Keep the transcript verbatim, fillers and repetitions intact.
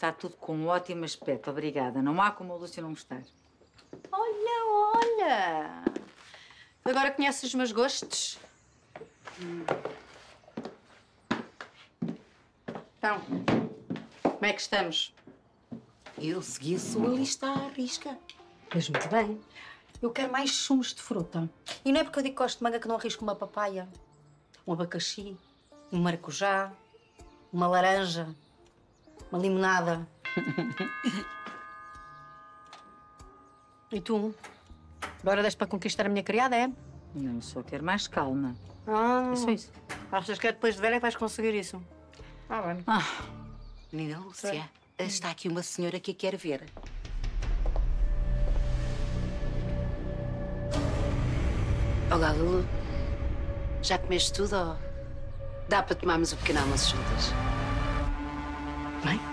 Está tudo com um ótimo aspecto, obrigada. Não há como a Lúcia não gostar. Olha, olha! Agora conheces os meus gostos? Hum. Então, como é que estamos? Eu segui a sua lista à risca. Mas muito bem. Eu quero mais sumos de fruta. E não é porque eu digo que gosto de manga que não arrisco uma papaya, um abacaxi, um maracujá, uma laranja, uma limonada. E tu? Agora deste para conquistar a minha criada, é? Não, só quero mais calma. Ah. É só isso. Achas que é depois de velha que vais conseguir isso? Ah, bem. Ah. Menina Lúcia, é. Está aqui uma senhora que a quer ver. Olá, Lulu. Já comeste tudo ou dá para tomarmos o pequeno almoço juntas? Bem?